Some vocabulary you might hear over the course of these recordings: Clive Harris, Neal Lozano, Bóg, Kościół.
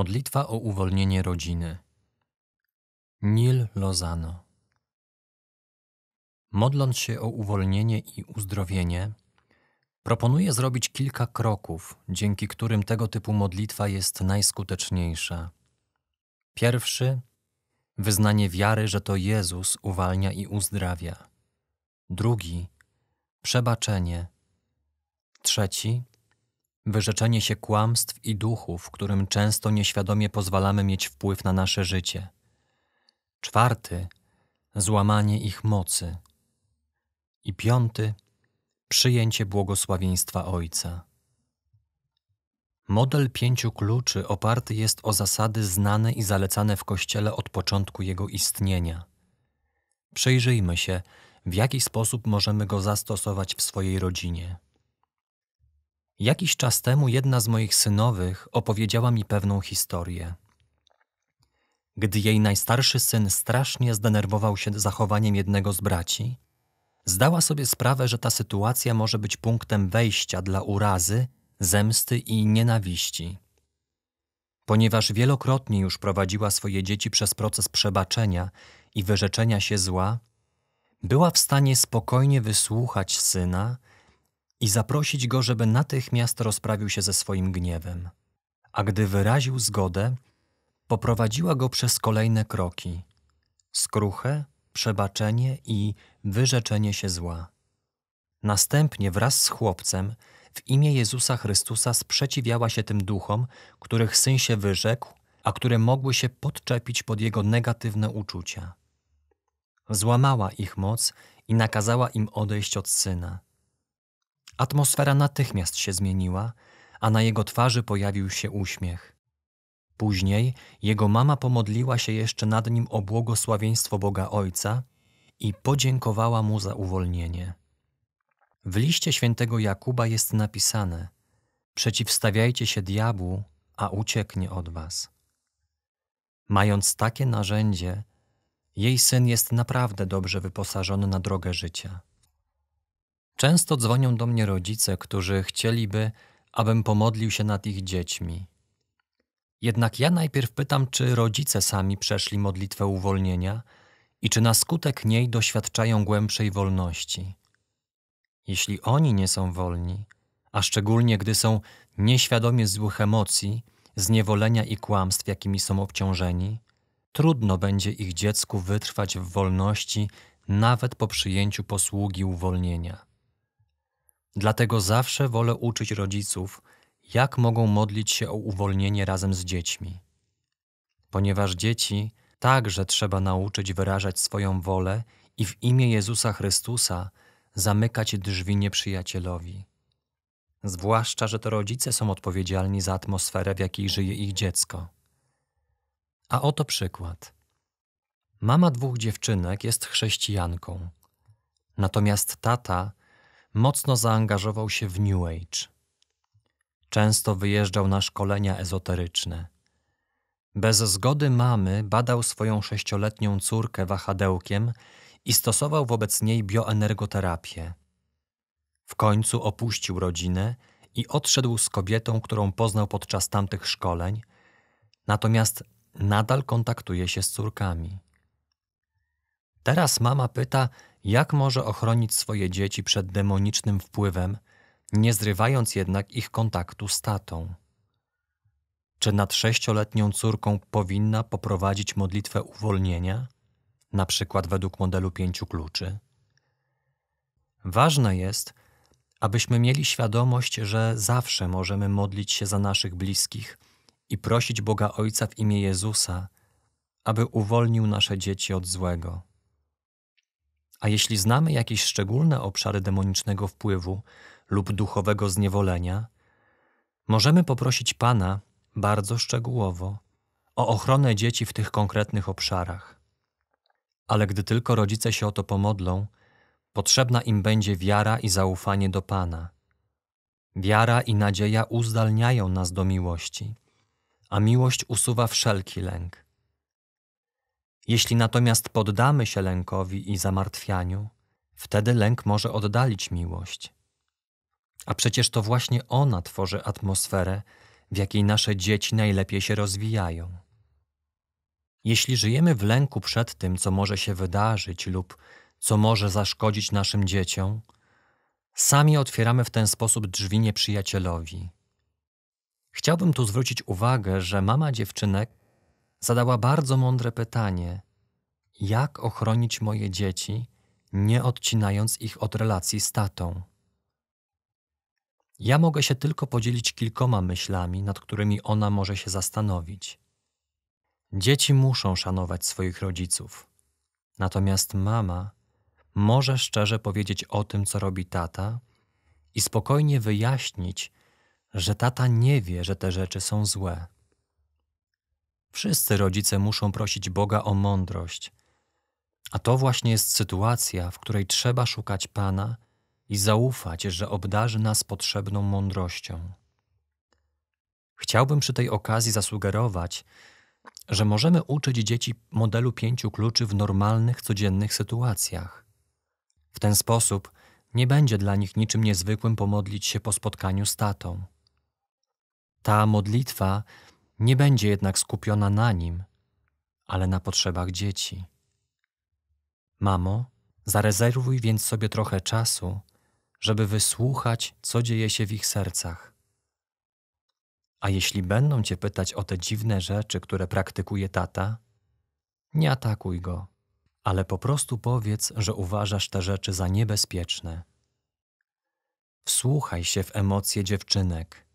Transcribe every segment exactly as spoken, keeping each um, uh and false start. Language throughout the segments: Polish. Modlitwa o uwolnienie rodziny. Neal Lozano. Modląc się o uwolnienie i uzdrowienie, proponuję zrobić kilka kroków, dzięki którym tego typu modlitwa jest najskuteczniejsza. Pierwszy – wyznanie wiary, że to Jezus uwalnia i uzdrawia. Drugi – przebaczenie. Trzeci – wyrzeczenie się kłamstw i duchów, którym często nieświadomie pozwalamy mieć wpływ na nasze życie. Czwarty – złamanie ich mocy. I piąty – przyjęcie błogosławieństwa Ojca. Model pięciu kluczy oparty jest o zasady znane i zalecane w Kościele od początku jego istnienia. Przyjrzyjmy się, w jaki sposób możemy go zastosować w swojej rodzinie. Jakiś czas temu jedna z moich synowych opowiedziała mi pewną historię. Gdy jej najstarszy syn strasznie zdenerwował się zachowaniem jednego z braci, zdała sobie sprawę, że ta sytuacja może być punktem wejścia dla urazy, zemsty i nienawiści. Ponieważ wielokrotnie już prowadziła swoje dzieci przez proces przebaczenia i wyrzeczenia się zła, była w stanie spokojnie wysłuchać syna i zaprosić go, żeby natychmiast rozprawił się ze swoim gniewem. A gdy wyraził zgodę, poprowadziła go przez kolejne kroki – skruchę, przebaczenie i wyrzeczenie się zła. Następnie wraz z chłopcem w imię Jezusa Chrystusa sprzeciwiała się tym duchom, których syn się wyrzekł, a które mogły się podczepić pod jego negatywne uczucia. Złamała ich moc i nakazała im odejść od syna. Atmosfera natychmiast się zmieniła, a na jego twarzy pojawił się uśmiech. Później jego mama pomodliła się jeszcze nad nim o błogosławieństwo Boga Ojca i podziękowała mu za uwolnienie. W liście świętego Jakuba jest napisane: przeciwstawiajcie się diabłu, a ucieknie od was. Mając takie narzędzie, jej syn jest naprawdę dobrze wyposażony na drogę życia. Często dzwonią do mnie rodzice, którzy chcieliby, abym pomodlił się nad ich dziećmi. Jednak ja najpierw pytam, czy rodzice sami przeszli modlitwę uwolnienia i czy na skutek niej doświadczają głębszej wolności. Jeśli oni nie są wolni, a szczególnie gdy są nieświadomie złych emocji, zniewolenia i kłamstw, jakimi są obciążeni, trudno będzie ich dziecku wytrwać w wolności nawet po przyjęciu posługi uwolnienia. Dlatego zawsze wolę uczyć rodziców, jak mogą modlić się o uwolnienie razem z dziećmi. Ponieważ dzieci także trzeba nauczyć wyrażać swoją wolę i w imię Jezusa Chrystusa zamykać drzwi nieprzyjacielowi. Zwłaszcza, że to rodzice są odpowiedzialni za atmosferę, w jakiej żyje ich dziecko. A oto przykład. Mama dwóch dziewczynek jest chrześcijanką, natomiast tata mocno zaangażował się w New Age. Często wyjeżdżał na szkolenia ezoteryczne. Bez zgody mamy badał swoją sześcioletnią córkę wahadełkiem i stosował wobec niej bioenergoterapię. W końcu opuścił rodzinę i odszedł z kobietą, którą poznał podczas tamtych szkoleń, natomiast nadal kontaktuje się z córkami. Teraz mama pyta, jak może ochronić swoje dzieci przed demonicznym wpływem, nie zrywając jednak ich kontaktu z tatą. Czy nad sześcioletnią córką powinna poprowadzić modlitwę uwolnienia, na przykład według modelu pięciu kluczy? Ważne jest, abyśmy mieli świadomość, że zawsze możemy modlić się za naszych bliskich i prosić Boga Ojca w imię Jezusa, aby uwolnił nasze dzieci od złego. A jeśli znamy jakieś szczególne obszary demonicznego wpływu lub duchowego zniewolenia, możemy poprosić Pana bardzo szczegółowo o ochronę dzieci w tych konkretnych obszarach. Ale gdy tylko rodzice się o to pomodlą, potrzebna im będzie wiara i zaufanie do Pana. Wiara i nadzieja uzdalniają nas do miłości, a miłość usuwa wszelki lęk. Jeśli natomiast poddamy się lękowi i zamartwianiu, wtedy lęk może oddalić miłość. A przecież to właśnie ona tworzy atmosferę, w jakiej nasze dzieci najlepiej się rozwijają. Jeśli żyjemy w lęku przed tym, co może się wydarzyć lub co może zaszkodzić naszym dzieciom, sami otwieramy w ten sposób drzwi nieprzyjacielowi. Chciałbym tu zwrócić uwagę, że mama dziewczynek zadała bardzo mądre pytanie: jak ochronić moje dzieci, nie odcinając ich od relacji z tatą? Ja mogę się tylko podzielić kilkoma myślami, nad którymi ona może się zastanowić. Dzieci muszą szanować swoich rodziców. Natomiast mama może szczerze powiedzieć o tym, co robi tata, i spokojnie wyjaśnić, że tata nie wie, że te rzeczy są złe. Wszyscy rodzice muszą prosić Boga o mądrość, a to właśnie jest sytuacja, w której trzeba szukać Pana i zaufać, że obdarzy nas potrzebną mądrością. Chciałbym przy tej okazji zasugerować, że możemy uczyć dzieci modelu pięciu kluczy w normalnych, codziennych sytuacjach. W ten sposób nie będzie dla nich niczym niezwykłym pomodlić się po spotkaniu z tatą. Ta modlitwa nie będzie jednak skupiona na nim, ale na potrzebach dzieci. Mamo, zarezerwuj więc sobie trochę czasu, żeby wysłuchać, co dzieje się w ich sercach. A jeśli będą cię pytać o te dziwne rzeczy, które praktykuje tata, nie atakuj go, ale po prostu powiedz, że uważasz te rzeczy za niebezpieczne. Wsłuchaj się w emocje dziewczynek.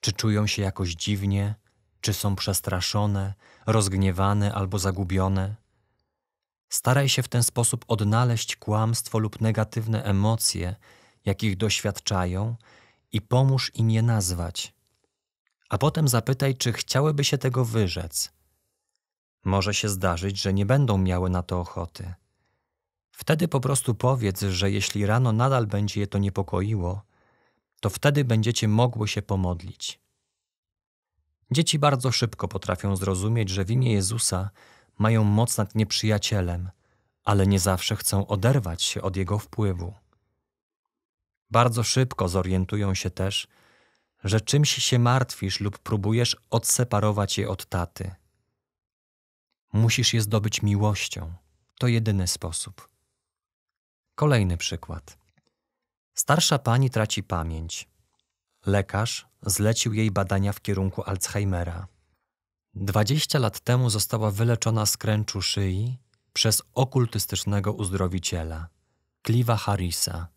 Czy czują się jakoś dziwnie? Czy są przestraszone, rozgniewane albo zagubione? Staraj się w ten sposób odnaleźć kłamstwo lub negatywne emocje, jakich doświadczają, i pomóż im je nazwać. A potem zapytaj, czy chciałyby się tego wyrzec. Może się zdarzyć, że nie będą miały na to ochoty. Wtedy po prostu powiedz, że jeśli rano nadal będzie je to niepokoiło, to wtedy będziecie mogły się pomodlić. Dzieci bardzo szybko potrafią zrozumieć, że w imię Jezusa mają moc nad nieprzyjacielem, ale nie zawsze chcą oderwać się od jego wpływu. Bardzo szybko zorientują się też, że czymś się martwisz lub próbujesz odseparować je od taty. Musisz je zdobyć miłością. To jedyny sposób. Kolejny przykład. Starsza pani traci pamięć. Lekarz zlecił jej badania w kierunku Alzheimera. dwadzieścia lat temu została wyleczona z kręczu szyi przez okultystycznego uzdrowiciela, Clive'a Harrisa.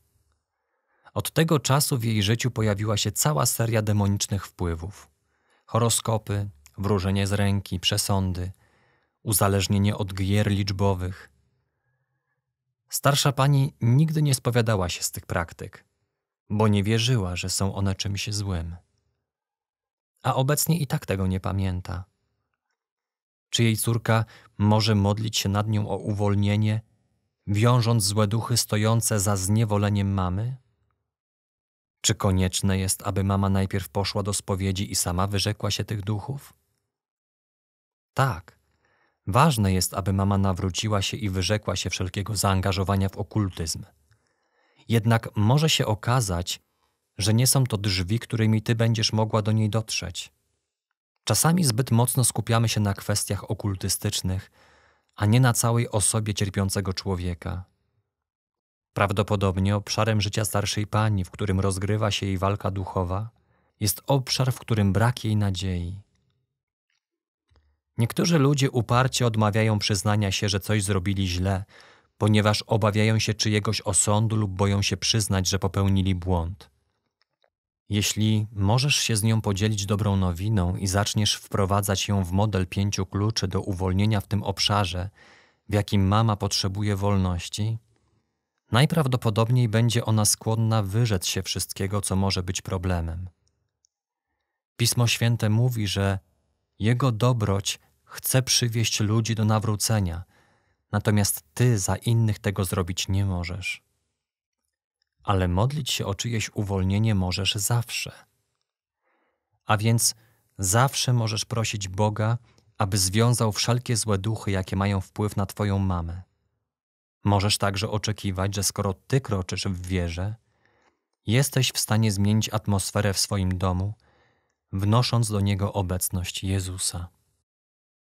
Od tego czasu w jej życiu pojawiła się cała seria demonicznych wpływów. Horoskopy, wróżenie z ręki, przesądy, uzależnienie od gier liczbowych. Starsza pani nigdy nie spowiadała się z tych praktyk, bo nie wierzyła, że są one czymś złym. A obecnie i tak tego nie pamięta. Czy jej córka może modlić się nad nią o uwolnienie, wiążąc złe duchy stojące za zniewoleniem mamy? Czy konieczne jest, aby mama najpierw poszła do spowiedzi i sama wyrzekła się tych duchów? Tak, ważne jest, aby mama nawróciła się i wyrzekła się wszelkiego zaangażowania w okultyzm. Jednak może się okazać, że nie są to drzwi, którymi ty będziesz mogła do niej dotrzeć. Czasami zbyt mocno skupiamy się na kwestiach okultystycznych, a nie na całej osobie cierpiącego człowieka. Prawdopodobnie obszarem życia starszej pani, w którym rozgrywa się jej walka duchowa, jest obszar, w którym brak jej nadziei. Niektórzy ludzie uparcie odmawiają przyznania się, że coś zrobili źle, ponieważ obawiają się czyjegoś osądu lub boją się przyznać, że popełnili błąd. Jeśli możesz się z nią podzielić dobrą nowiną i zaczniesz wprowadzać ją w model pięciu kluczy do uwolnienia w tym obszarze, w jakim mama potrzebuje wolności, najprawdopodobniej będzie ona skłonna wyrzec się wszystkiego, co może być problemem. Pismo Święte mówi, że Jego dobroć chce przywieść ludzi do nawrócenia, natomiast ty za innych tego zrobić nie możesz. Ale modlić się o czyjeś uwolnienie możesz zawsze. A więc zawsze możesz prosić Boga, aby związał wszelkie złe duchy, jakie mają wpływ na twoją mamę. Możesz także oczekiwać, że skoro ty kroczysz w wierze, jesteś w stanie zmienić atmosferę w swoim domu wnosząc do niego obecność Jezusa.